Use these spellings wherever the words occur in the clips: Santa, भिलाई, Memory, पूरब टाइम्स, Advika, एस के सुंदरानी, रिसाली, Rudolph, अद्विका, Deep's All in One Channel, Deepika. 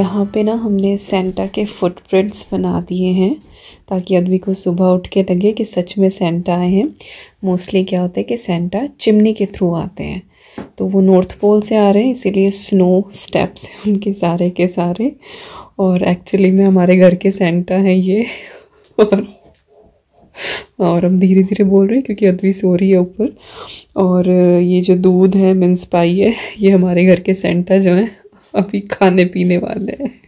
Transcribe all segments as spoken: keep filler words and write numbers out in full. यहाँ पे ना हमने सेंटा के फुटप्रिंट्स बना दिए हैं ताकि अदबी को सुबह उठ के लगे कि सच में सेंटा आए हैं। मोस्टली क्या होता है कि सेंटा चिमनी के थ्रू आते हैं, तो वो नॉर्थ पोल से आ रहे हैं, इसीलिए स्नो स्टेप्स हैं उनके सारे के सारे। और एक्चुअली में हमारे घर के सेंटा हैं ये। और और हम धीरे धीरे बोल रहे हैं क्योंकि अदवी सो रही है ऊपर। और ये जो दूध है, मिन्स पाई है, ये हमारे घर के सेंटा जो हैं अभी खाने पीने वाले हैं।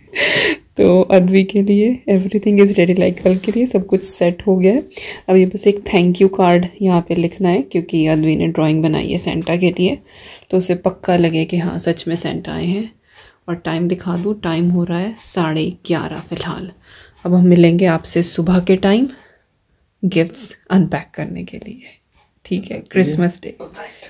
तो अदवी के लिए एवरीथिंग इज़ रेडी, लाइक कल के लिए सब कुछ सेट हो गया है। अब ये बस एक थैंक यू कार्ड यहाँ पे लिखना है क्योंकि अदवी ने ड्राइंग बनाई है सेंटा के लिए, तो उसे पक्का लगे कि हाँ सच में सेंटा आए हैं। और टाइम दिखा दूँ, टाइम हो रहा है साढ़े ग्यारह फ़िलहाल। अब हम मिलेंगे आपसे सुबह के टाइम गिफ्ट्स अनपैक करने के लिए, ठीक है? Christmas day, good night.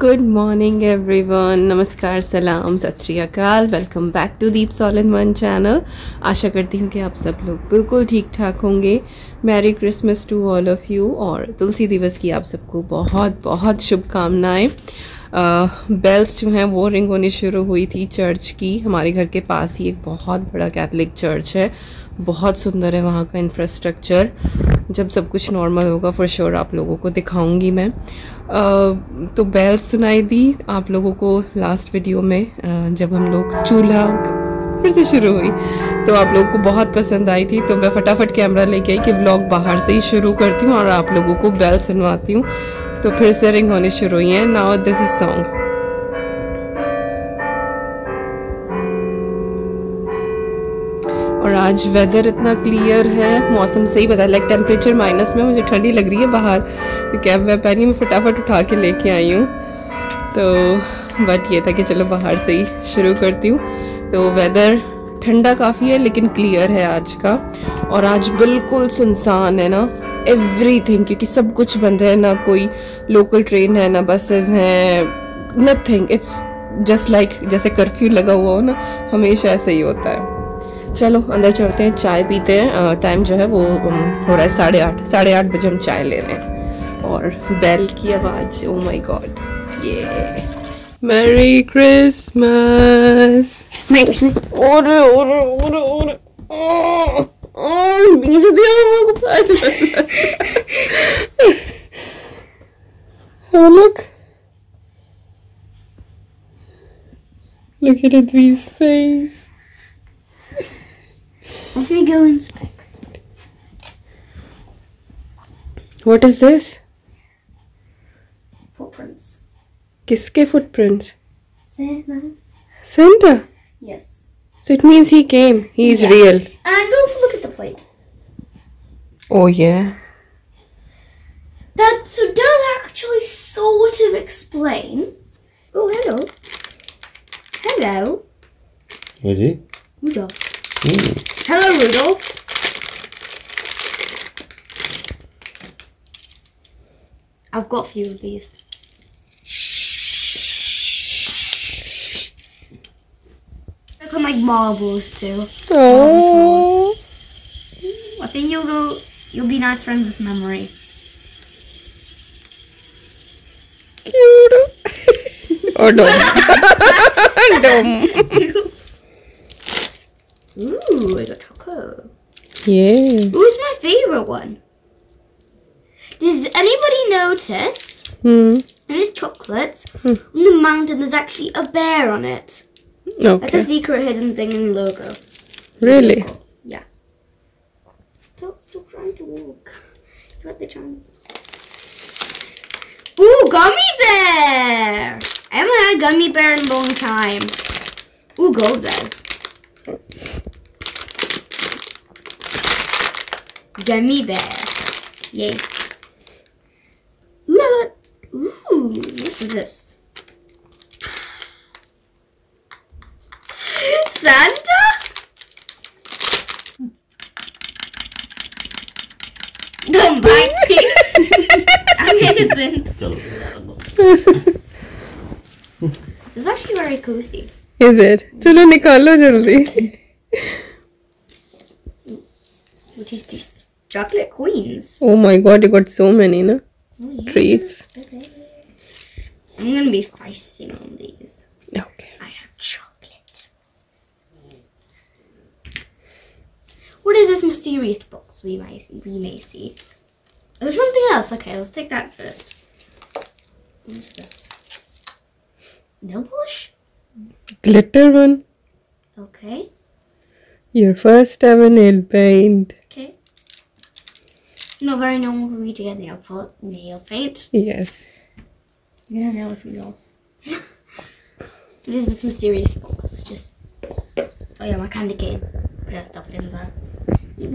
Good morning everyone, नमस्कार, सलाम, सत श्री अकाल। Welcome back to Deep's all in one channel. आशा करती हूँ कि आप सब लोग बिल्कुल ठीक ठाक होंगे। Merry Christmas to all of you, और तुलसी दिवस की आप सबको बहुत बहुत शुभकामनाएं। बेल्स uh, जो हैं वो रिंग होनी शुरू हुई थी चर्च की। हमारे घर के पास ही एक बहुत बड़ा कैथलिक चर्च है, बहुत सुंदर है वहाँ का इंफ्रास्ट्रक्चर। जब सब कुछ नॉर्मल होगा फॉर श्योर आप लोगों को दिखाऊंगी मैं। uh, तो बेल्स सुनाई दी आप लोगों को लास्ट वीडियो में uh, जब हम लोग चूल्हा फिर से शुरू हुई, तो आप लोगों को बहुत पसंद आई थी। तो मैं फटाफट कैमरा लेके आई कि व्लॉग बाहर से ही शुरू करती हूँ और आप लोगों को बेल सुनवाती हूँ। तो फिर से रिंग होने शुरू हुई है। Now this is song. और आज वेदर इतना क्लियर है, मौसम से ही पता, लाइक टेम्परेचर माइनस में, मुझे ठंडी लग रही है बाहर। कैब वैब पहनी मैं फटाफट उठा के लेके आई हूँ, तो बट ये था कि चलो बाहर से ही शुरू करती हूँ। तो वेदर ठंडा काफ़ी है लेकिन क्लियर है आज का। और आज बिल्कुल सुनसान है ना एवरीथिंग, क्योंकि सब कुछ बंद है, ना कोई लोकल ट्रेन है, ना बसेस हैं, नथिंग। इट्स जस्ट लाइक जैसे कर्फ्यू लगा हुआ हो ना, हमेशा ऐसे ही होता है। चलो अंदर चलते हैं, चाय पीते हैं। टाइम जो है वो हो रहा है साढ़े आठ, साढ़े आठ बजे हम चाय ले रहे हैं। और बेल की आवाज़, ओ माय गॉड, ये मैरी क्रिसमस। और और और और Look, look at Advi's face. Let me go inspect. What is this? Footprints. Kiske footprints? Santa. Santa. Yes. So it means he came. He is yeah. real. And also look at the plate. Oh yeah. That so does actually sort of explain. Oh hello, hello. Ready? Rudolph. Mm. Hello Rudolph. I've got a few of these. Look at my marbles too. Oh. I think you'll go. You'll be nice friends with Memory. Or dumb. Dumb. Ooh, I got choco. Yeah. Ooh, it's my favorite one. Does anybody notice? Hmm. There's chocolates. Hmm. On the mountain, there's actually a bear on it. Okay. That's a secret hidden thing in the logo. Really? Yeah. Stop! Stop trying to walk. You got the chance. Ooh, gummy bear! I haven't had a gummy bear in a long time. Ooh, gold bears. Gummy bear. Yay. Ooh, what is this? Santa? It's actually very cozy. Is it? चलो निकालो जल्दी. What is this? Chocolate queens. Oh my god, you got so many, na? Oh, yeah. Treats. Okay. I'm gonna be feasting on these. Okay. I have chocolate. What is this mysterious box we may we may see? There's something else. Okay, let's take that first. What is this? Nail polish? Glitter one. Okay. Your first ever nail paint. Okay. Not very normal for me to get nail pol nail paint. Yes. You don't know what we know. It is this mysterious box. It's just. Oh yeah, my candy cane. Put our stuff in there.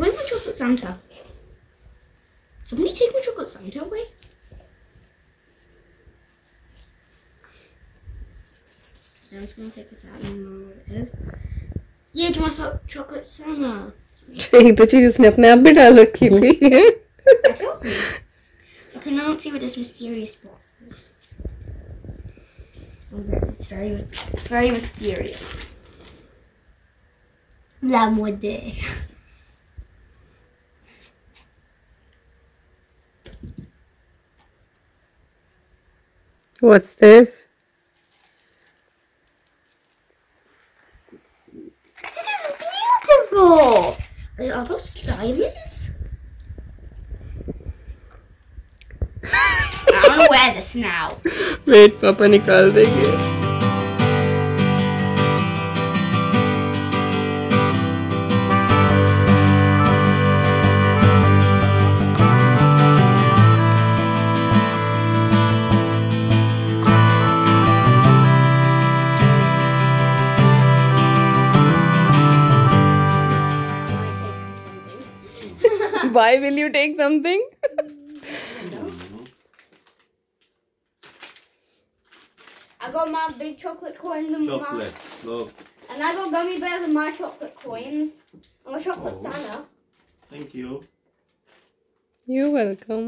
Where's my chocolate Santa? Somebody take my chocolate Santa away? So I'm just gonna take this out and remember what it is. Yeah, do you want my chocolate Santa? एक तो चीज इसने अपने आप भी डाल रखी हुई है. I can now see what this mysterious box is. It's very, it's very mysterious. La mode. What's this? This is beautiful. Are those diamonds? I want to wear this now. Wait, Papa, निकाल देंगे. Why will you take something? I got my big chocolate coins and chocolate. my Look. And I got gummy bears and my chocolate coins. And my chocolate oh. Santa. Thank you. You're welcome.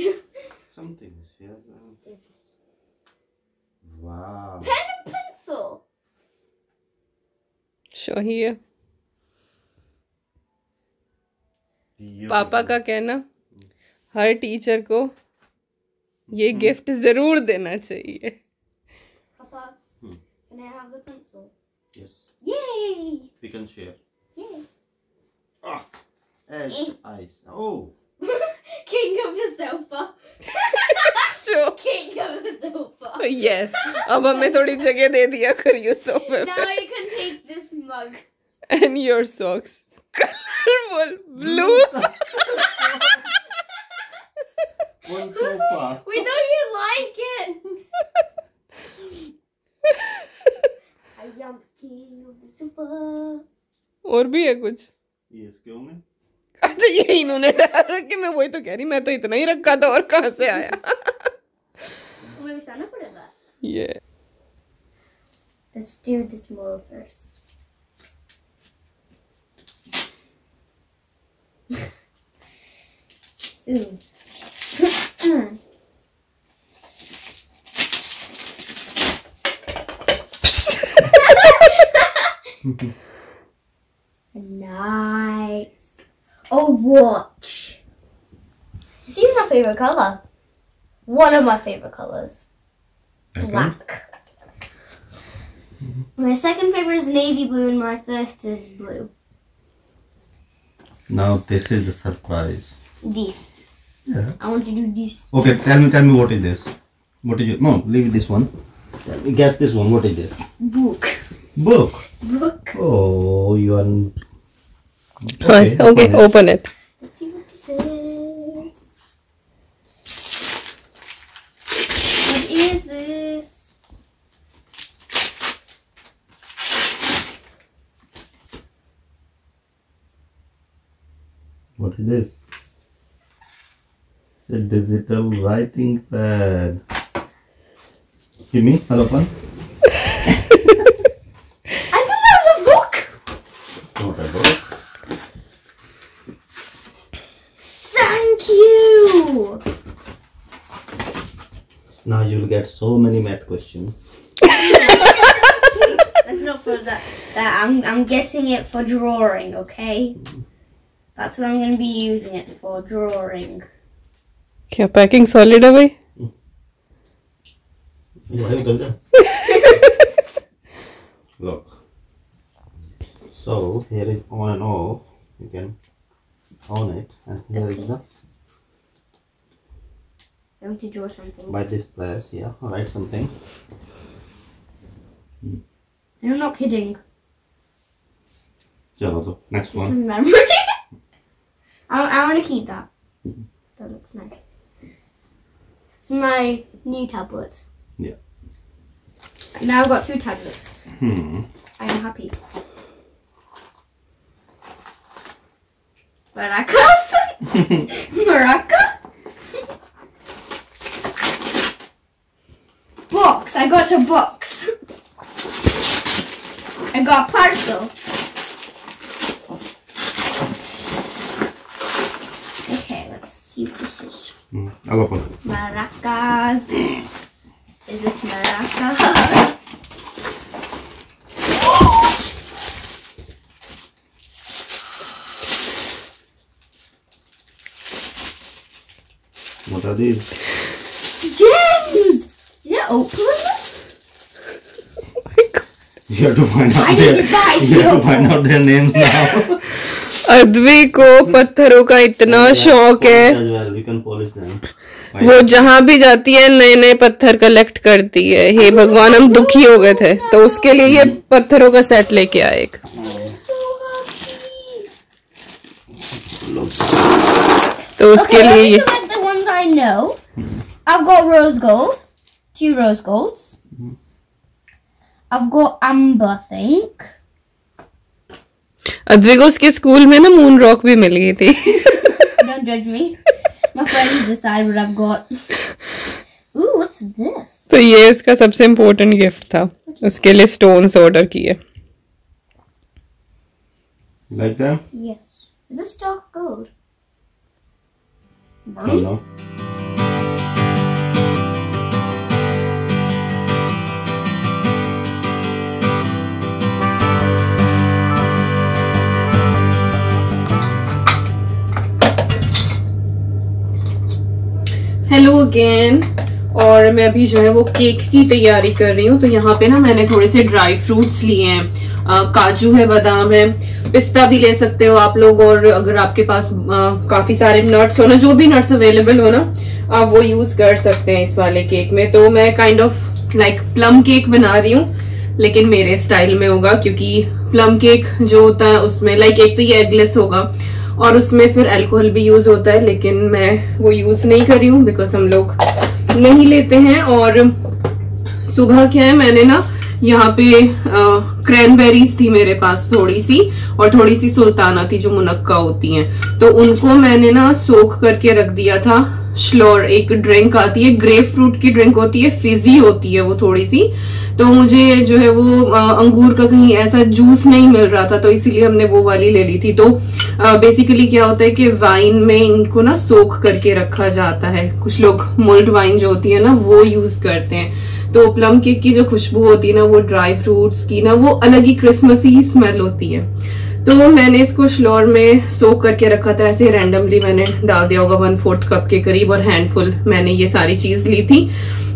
Some things, yeah. Wow. Pen and pencil. Show here. पापा का कहना हर teacher को ये gift जरूर देना चाहिए. पापा, can I have the pencil? Yes. Yay! We can share. Yay! Ah, it's ice. Oh. King of the sofa. So. King of the sofa. Yes. अब हमें थोड़ी जगह दे दिया करियो सोफे पे. Now you can take this mug. And your socks. Colorful blues. One sofa. We know you like it. I am king of the sofa. और भी है कुछ? ये इसके होंगे? अच्छा ये इन्होंने डाल रखे. मैं वही तो कह रही, मैं तो इतना ही रखा था और कहाँ से आया? हमें बिसाना पड़ेगा. Yeah. Let's do this more first. Ooh. Nice. Oh, watch. It's even my favorite color. One of my favorite colors. Black. My second favorite is navy blue, and my first is blue. Now this is the surprise. This. Yeah. I want to do this. Okay, tell me, tell me what is this? What is it? No, leave this one. Guess this one. What is this? Book. Book. Book. Oh, you are. Okay, okay, okay, open it. Let's see what this is. What is this? What is this? It's a digital writing pad. Give me, hello, pan. I thought that was a book. It's not a book. So get so many math questions. That's not for that. That I'm I'm getting it for drawing. Okay, that's what I'm going to be using it for, drawing. क्या packing solid है भाई? भाई उतर जा। Look. So here is on and off. You can on it, and here okay. is the. I want to draw something. By this place, yeah. Write something. Hmm. You're not kidding. Chalo to next one. This is memory. I I want to keep that. That looks nice. It's my new tablet. Yeah. And now I've got two tablets. Hmm. I am happy. Maracas. Maraca. Box. I got a box. I got a parcel. Okay, let's see what this is. Mm, I'll open it. Maracas. Is it maracas? What are these? Gems! Did I open this? Oh my god. You have to find out, their, you have to find out their name now. Advi को पत्थरों का इतना शौक है, वो जहाँ भी जाती है नए नए पत्थर कलेक्ट करती है. हे भगवान, हम दुखी हो गए थे तो उसके लिए ये पत्थरों का सेट लेके आए. एक तो उसके लिए ये I've got rose gold, two rose golds. I've got amber, I think. अद्विका उसके स्कूल में ना मून रॉक भी मिल गई थी. Don't judge me. My friends decide what I've got. Ooh, what's this? तो ये उसका सबसे इम्पोर्टेंट गिफ्ट था. उसके लिए स्टोन्स ऑर्डर किए. Like that? Yes. Is this dark gold? Nice. Hello again. और मैं अभी जो है वो केक की तैयारी कर रही हूँ. तो यहाँ पे ना मैंने थोड़े से ड्राई फ्रूट्स लिए हैं. आ, काजू है, बादाम है, पिस्ता भी ले सकते हो आप लोग. और अगर आपके पास आ, काफी सारे नट्स हो ना, जो भी नट्स अवेलेबल हो ना, आप वो यूज कर सकते हैं इस वाले केक में. तो मैं kind of like plum cake बना रही हूँ, लेकिन मेरे स्टाइल में होगा. क्योंकि प्लम केक जो होता है उसमें लाइक एक तो ये एगलेस होगा और उसमें फिर अल्कोहल भी यूज होता है, लेकिन मैं वो यूज नहीं कर रही हूँ बिकॉज हम लोग नहीं लेते हैं. और सुबह क्या है, मैंने ना यहाँ पे क्रैनबेरीज थी मेरे पास थोड़ी सी, और थोड़ी सी सुल्ताना थी जो मुनक्का होती हैं. तो उनको मैंने ना सोख करके रख दिया था. श्लोर एक ड्रिंक आती है, ग्रेप फ्रूट की ड्रिंक होती है, फिजी होती है वो थोड़ी सी. तो मुझे जो है वो आ, अंगूर का कहीं ऐसा जूस नहीं मिल रहा था, तो इसीलिए हमने वो वाली ले ली थी. तो आ, बेसिकली क्या होता है कि वाइन में इनको ना सोख करके रखा जाता है. कुछ लोग मोल्ड वाइन जो होती है ना वो यूज करते हैं. तो प्लम केक की जो खुशबू होती है ना, वो ड्राई फ्रूट्स की ना, वो अलग ही क्रिसमसी स्मेल होती है. तो मैंने इसको श्लोर में सोख करके रखा था. ऐसे रैंडमली मैंने डाल दिया होगा वन फोर्थ कप के करीब, और हैंडफुल मैंने ये सारी चीज ली थी.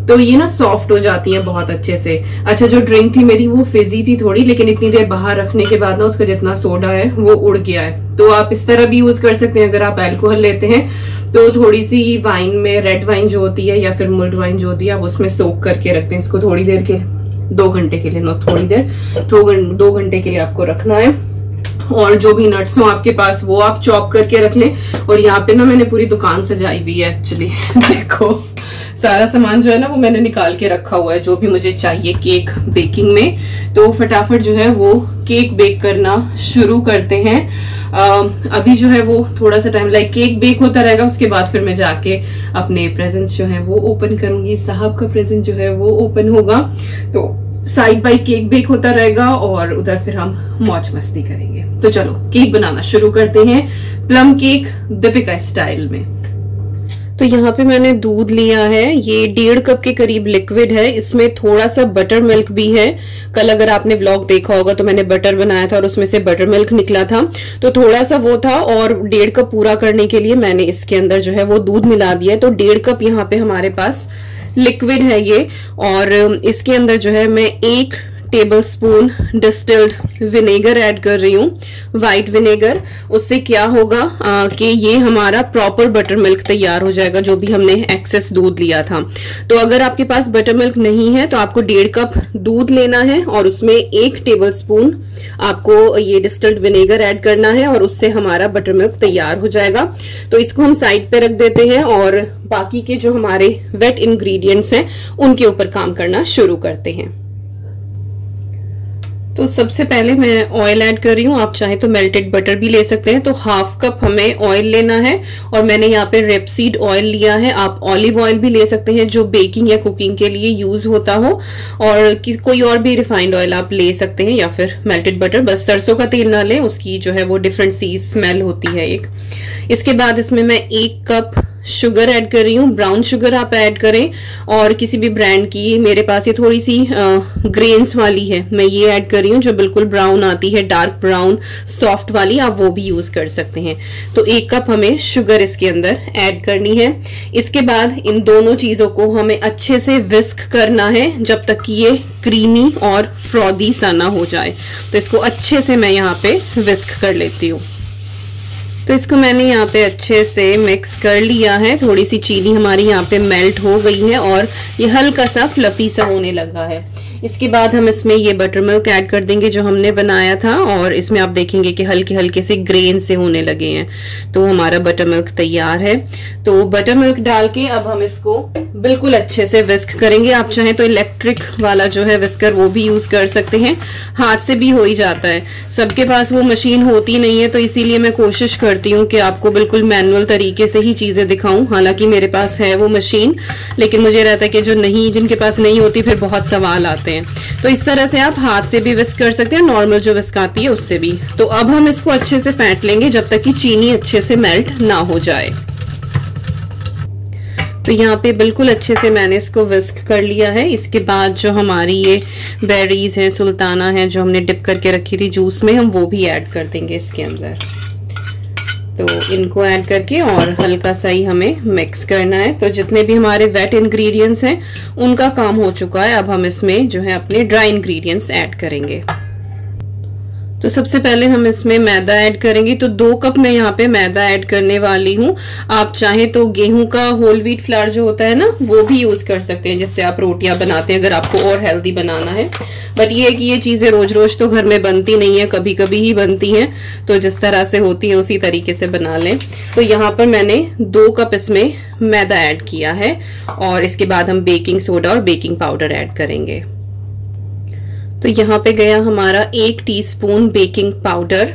तो ये ना सॉफ्ट हो जाती है बहुत अच्छे से. अच्छा, जो ड्रिंक थी मेरी वो फिजी थी थोड़ी, लेकिन इतनी देर बाहर रखने के बाद ना उसका जितना सोडा है वो उड़ गया है. तो आप इस तरह भी यूज कर सकते हैं. अगर आप अल्कोहल लेते हैं तो थोड़ी सी वाइन में, रेड वाइन जो होती है या फिर मुल्ड वाइन जो होती है, आप उसमें सोख करके रखते हैं इसको थोड़ी देर के, दो घंटे के लिए ना, थोड़ी देर दो घंटे के लिए आपको रखना है. और जो भी नट्स हो आपके पास वो आप चॉप करके रख लें. और यहाँ पे ना मैंने पूरी दुकान सजाई हुई है एक्चुअली. देखो सारा सामान जो है ना वो मैंने निकाल के रखा हुआ है, जो भी मुझे चाहिए केक बेकिंग में. तो फटाफट जो है वो केक बेक करना शुरू करते हैं. Uh, अभी जो है वो थोड़ा सा टाइम लाइक केक बेक होता रहेगा. उसके बाद फिर मैं जाके अपने प्रेजेंट्स जो है वो ओपन करूंगी. साहब का प्रेजेंट जो है वो ओपन होगा. तो साइड बाय केक बेक होता रहेगा और उधर फिर हम मौज मस्ती करेंगे. तो चलो केक बनाना शुरू करते हैं, प्लम केक दीपिका स्टाइल में. तो यहाँ पे मैंने दूध लिया है, ये डेढ़ कप के करीब लिक्विड है, इसमें थोड़ा सा बटर मिल्क भी है। कल अगर आपने व्लॉग देखा होगा तो मैंने बटर बनाया था और उसमें से बटर मिल्क निकला था, तो थोड़ा सा वो था। और डेढ़ कप पूरा करने के लिए मैंने इसके अंदर जो है वो दूध मिला दिया है। तो डेढ़ कप यहाँ पे हमारे पास लिक्विड है ये, और इसके अंदर जो है मैं एक tablespoon distilled vinegar add कर रही हूँ, वाइट विनेगर। उससे क्या होगा कि ये हमारा प्रॉपर बटर मिल्क तैयार हो जाएगा, जो भी हमने एक्सेस दूध लिया था। तो अगर आपके पास बटर मिल्क नहीं है तो आपको डेढ़ कप दूध लेना है और उसमें एक टेबल स्पून आपको ये डिस्टिल्ड विनेगर ऐड करना है, और उससे हमारा बटर मिल्क तैयार हो जाएगा। तो इसको हम साइड पे रख देते हैं और बाकी के जो हमारे वेट इंग्रेडिएंट्स हैं उनके ऊपर काम करना शुरू करते हैं। तो सबसे पहले मैं ऑयल ऐड कर रही हूँ, आप चाहे तो मेल्टेड बटर भी ले सकते हैं। तो हाफ कप हमें ऑयल लेना है और मैंने यहाँ पे रेपसीड ऑयल लिया है। आप ऑलिव ऑयल भी ले सकते हैं जो बेकिंग या कुकिंग के लिए यूज होता हो, और कोई और भी रिफाइंड ऑयल आप ले सकते हैं, या फिर मेल्टेड बटर। बस सरसों का तेल ना लें, उसकी जो है वो डिफरेंट सी स्मेल होती है एक। इसके बाद इसमें मैं एक कप शुगर ऐड कर रही हूँ, ब्राउन शुगर आप ऐड करें और किसी भी ब्रांड की। मेरे पास ये थोड़ी सी ग्रेन्स वाली है, मैं ये ऐड कर रही हूँ, जो बिल्कुल ब्राउन आती है, डार्क ब्राउन सॉफ्ट वाली, आप वो भी यूज कर सकते हैं। तो एक कप हमें शुगर इसके अंदर ऐड करनी है। इसके बाद इन दोनों चीजों को हमें अच्छे से विस्क करना है जब तक कि ये क्रीमी और फ्रॉदी सा ना हो जाए। तो इसको अच्छे से मैं यहाँ पे विस्क कर लेती हूँ। तो इसको मैंने यहाँ पे अच्छे से मिक्स कर लिया है। थोड़ी सी चीनी हमारी यहाँ पे मेल्ट हो गई है और ये हल्का सा फ्लफी सा होने लगा है। इसके बाद हम इसमें ये बटर मिल्क ऐड कर देंगे जो हमने बनाया था, और इसमें आप देखेंगे कि हल्के हल्के से ग्रेन से होने लगे हैं। तो हमारा बटर मिल्क तैयार है। तो बटर मिल्क डाल के अब हम इसको बिल्कुल अच्छे से विस्क करेंगे। आप चाहें तो इलेक्ट्रिक वाला जो है विस्कर वो भी यूज कर सकते हैं, हाथ से भी हो ही जाता है। सबके पास वो मशीन होती नहीं है, तो इसीलिए मैं कोशिश करती हूँ कि आपको बिल्कुल मैनुअल तरीके से ही चीजें दिखाऊं। हालांकि मेरे पास है वो मशीन, लेकिन मुझे रहता है कि जो नहीं, जिनके पास नहीं होती फिर बहुत सवाल आते हैं। तो इस तरह से आप हाथ से भी विस्क कर सकते हैं, नॉर्मल जो विस्क आती है उससे भी। तो अब हम इसको अच्छे से फेंट लेंगे जब तक कि चीनी अच्छे से मेल्ट ना हो जाए। तो यहाँ पे बिल्कुल अच्छे से मैंने इसको विस्क कर लिया है। इसके बाद जो हमारी ये बेरीज हैं, सुल्ताना है, जो हमने डिप करके रखी थी जूस में, हम वो भी ऐड कर देंगे इसके अंदर। तो इनको ऐड करके और हल्का सा ही हमें मिक्स करना है। तो जितने भी हमारे वेट इंग्रेडिएंट्स हैं उनका काम हो चुका है। अब हम इसमें जो है अपने ड्राई इंग्रेडिएंट्स ऐड करेंगे। तो सबसे पहले हम इसमें मैदा ऐड करेंगे। तो दो कप मैं यहाँ पे मैदा ऐड करने वाली हूँ। आप चाहे तो गेहूं का होल व्हीट फ्लावर जो होता है ना वो भी यूज कर सकते हैं, जिससे आप रोटियां बनाते हैं, अगर आपको और हेल्दी बनाना है। बट ये है कि ये चीजें रोज रोज तो घर में बनती नहीं है, कभी कभी ही बनती हैं, तो जिस तरह से होती है उसी तरीके से बना लें। तो यहाँ पर मैंने दो कप इसमें मैदा ऐड किया है, और इसके बाद हम बेकिंग सोडा और बेकिंग पाउडर ऐड करेंगे। तो यहाँ पे गया हमारा एक टीस्पून बेकिंग पाउडर,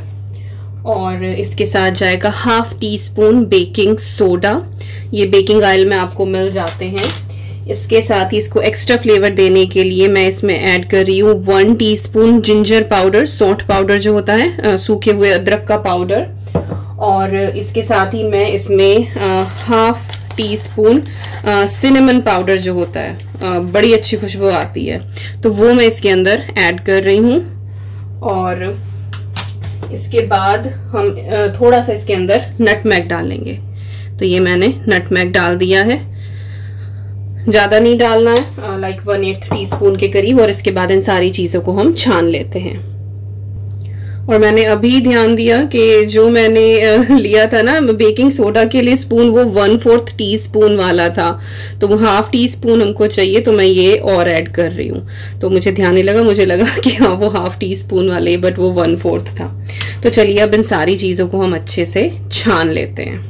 और इसके साथ जाएगा half teaspoon baking soda. ये बेकिंग ऑयल में आपको मिल जाते हैं। इसके साथ ही इसको एक्स्ट्रा फ्लेवर देने के लिए मैं इसमें ऐड कर रही हूँ वन टीस्पून जिंजर पाउडर, सौंठ पाउडर जो होता है, सूखे हुए अदरक का पाउडर। और इसके साथ ही मैं इसमें half teaspoon cinnamon powder जो होता है, आ, बड़ी अच्छी खुशबू आती है, तो वो मैं इसके अंदर ऐड कर रही हूँ। और इसके बाद हम आ, थोड़ा सा इसके अंदर नटमैग डालेंगे। तो ये मैंने नटमैग डाल दिया है, ज़्यादा नहीं डालना है, like one eighth teaspoon के करीब। और इसके बाद इन सारी चीज़ों को हम छान लेते हैं। और मैंने अभी ध्यान दिया कि जो मैंने लिया था ना बेकिंग सोडा के लिए स्पून, वो वन फोर्थ टी स्पून वाला था, तो हाफ टी स्पून हमको चाहिए, तो मैं ये और ऐड कर रही हूँ। तो मुझे ध्यान नहीं लगा, मुझे लगा कि हाँ वो हाफ टी स्पून वाले, बट वो वन फोर्थ था। तो चलिए अब इन सारी चीज़ों को हम अच्छे से छान लेते हैं।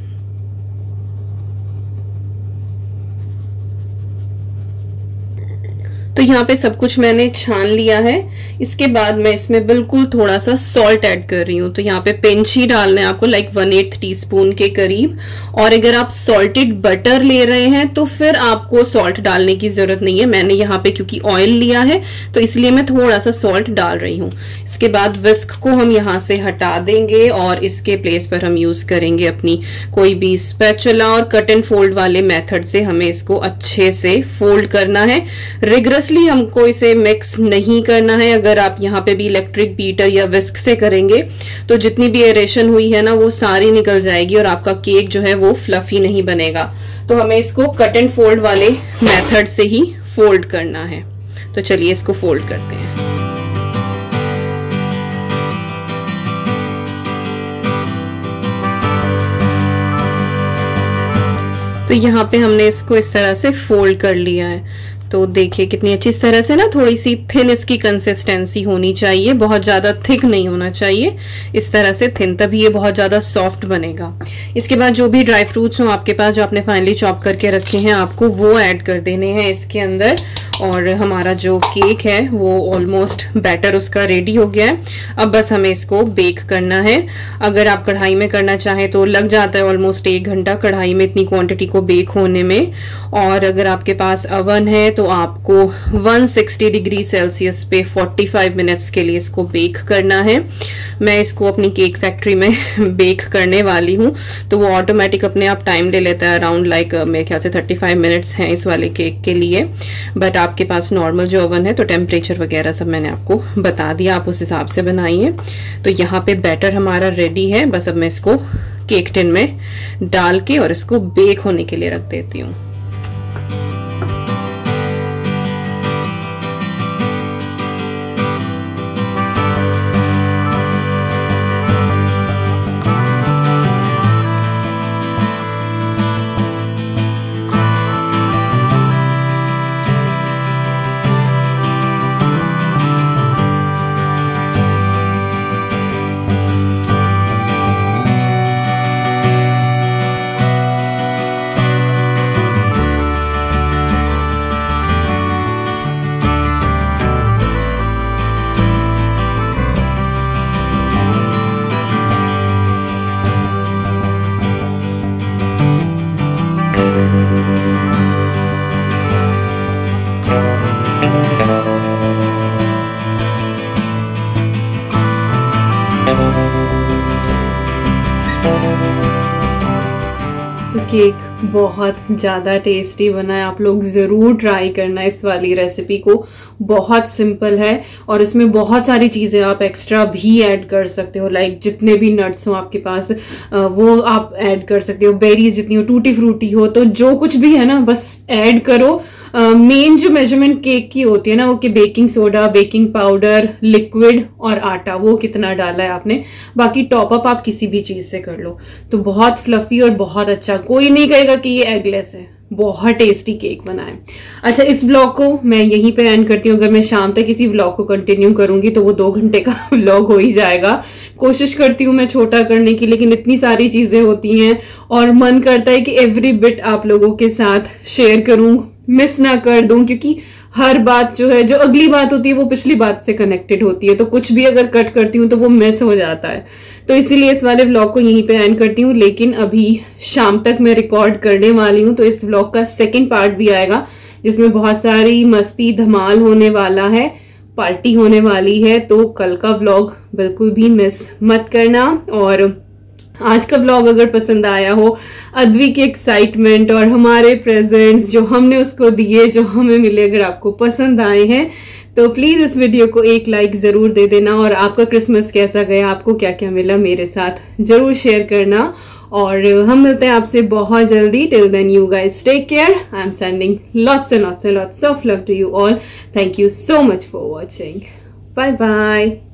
तो यहाँ पे सब कुछ मैंने छान लिया है। इसके बाद मैं इसमें बिल्कुल थोड़ा सा सॉल्ट ऐड कर रही हूँ, तो यहाँ पे पिंच ही डालना है आपको, like one eight teaspoon के करीब। और अगर आप सॉल्टेड बटर ले रहे हैं तो फिर आपको सॉल्ट डालने की जरूरत नहीं है। मैंने यहाँ पे क्योंकि ऑयल लिया है तो इसलिए मैं थोड़ा सा सॉल्ट डाल रही हूँ। इसके बाद विस्क को हम यहाँ से हटा देंगे और इसके प्लेस पर हम यूज करेंगे अपनी कोई भी स्पैचुला, और कट एंड फोल्ड वाले मेथड से हमें इसको अच्छे से फोल्ड करना है। रिगरसली हमको इसे मिक्स नहीं करना है। अगर आप यहाँ पे भी इलेक्ट्रिक बीटर या विस्क से करेंगे तो जितनी भी एरेशन हुई है ना वो सारी निकल जाएगी और आपका केक जो है वो फ्लफी नहीं बनेगा। तो हमें इसको कट एंड फोल्ड वाले मेथड से ही फोल्ड करना है। तो चलिए इसको फोल्ड करते हैं। तो यहाँ पे हमने इसको इस तरह से फोल्ड कर लिया है। तो देखिए कितनी अच्छी इस तरह से ना, थोड़ी सी थिन इसकी कंसिस्टेंसी होनी चाहिए, बहुत ज़्यादा थिक नहीं होना चाहिए, इस तरह से थिन, तभी ये बहुत ज़्यादा सॉफ्ट बनेगा। इसके बाद जो भी ड्राई फ्रूट्स हो आपके पास, जो आपने फाइनली चॉप करके रखे हैं, आपको वो ऐड कर देने हैं इसके अंदर। और हमारा जो केक है वो ऑलमोस्ट बैटर उसका रेडी हो गया है। अब बस हमें इसको बेक करना है। अगर आप कढ़ाई में करना चाहें तो लग जाता है ऑलमोस्ट एक घंटा कढ़ाई में इतनी क्वांटिटी को बेक होने में। और अगर आपके पास अवन है तो आपको एक सौ साठ डिग्री सेल्सियस पे पैंतालीस मिनट्स के लिए इसको बेक करना है। मैं इसको अपनी केक फैक्ट्री में बेक करने वाली हूँ, तो वो ऑटोमेटिक अपने आप टाइम ले लेता है। अराउंड लाइक मेरे ख्याल से पैंतीस मिनट्स हैं इस वाले केक के लिए। बट आपके पास नॉर्मल जो ओवन है तो टेम्परेचर वगैरह सब मैंने आपको बता दिया, आप उस हिसाब से बनाइए। तो यहाँ पे बैटर हमारा रेडी है। बस अब मैं इसको केक टिन में डाल के और इसको बेक होने के लिए रख देती हूँ। केक बहुत ज़्यादा टेस्टी बना है, आप लोग ज़रूर ट्राई करना इस वाली रेसिपी को। बहुत सिंपल है और इसमें बहुत सारी चीज़ें आप एक्स्ट्रा भी ऐड कर सकते हो, लाइक जितने भी नट्स हो आपके पास वो आप ऐड कर सकते हो, बेरीज जितनी हो, टूटी फ्रूटी हो, तो जो कुछ भी है ना बस ऐड करो। मेन uh, जो मेजरमेंट केक की होती है ना वो कि baking soda, baking powder, liquid और आटा, वो कितना डाला है आपने, बाकी टॉपअप आप किसी भी चीज़ से कर लो। तो बहुत फ्लफी और बहुत अच्छा, कोई नहीं कहेगा कि ये एगलेस है, बहुत टेस्टी केक बना है। अच्छा, इस व्लॉग को मैं यहीं पे एंड करती हूँ। अगर मैं शाम तक किसी व्लॉग को कंटिन्यू करूँगी तो वो दो घंटे का व्लॉग हो ही जाएगा। कोशिश करती हूँ मैं छोटा करने की, लेकिन इतनी सारी चीज़ें होती हैं और मन करता है कि एवरी बिट आप लोगों के साथ शेयर करूँ, मिस ना कर दूं, क्योंकि हर बात जो है, जो अगली बात होती है वो पिछली बात से कनेक्टेड होती है, तो कुछ भी अगर कट करती हूँ तो वो मिस हो जाता है। तो इसीलिए इस वाले व्लॉग को यहीं पे एंड करती हूँ। लेकिन अभी शाम तक मैं रिकॉर्ड करने वाली हूँ, तो इस व्लॉग का सेकंड पार्ट भी आएगा जिसमें बहुत सारी मस्ती धमाल होने वाला है, पार्टी होने वाली है। तो कल का व्लॉग बिल्कुल भी मिस मत करना। और आज का व्लॉग अगर पसंद आया हो, अद्वी के एक्साइटमेंट और हमारे प्रेजेंट्स जो हमने उसको दिए, जो हमें मिले, अगर आपको पसंद आए हैं तो प्लीज़ इस वीडियो को एक लाइक ज़रूर दे देना। और आपका क्रिसमस कैसा गया, आपको क्या क्या मिला, मेरे साथ ज़रूर शेयर करना। और हम मिलते हैं आपसे बहुत जल्दी। Till then you guys take care. I am sending lots and lots and lots of love to you all. Thank you so much for watching. Bye bye.